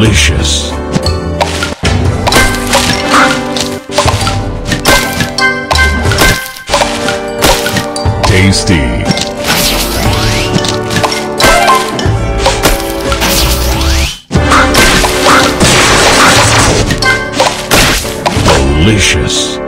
Delicious. Tasty. Delicious.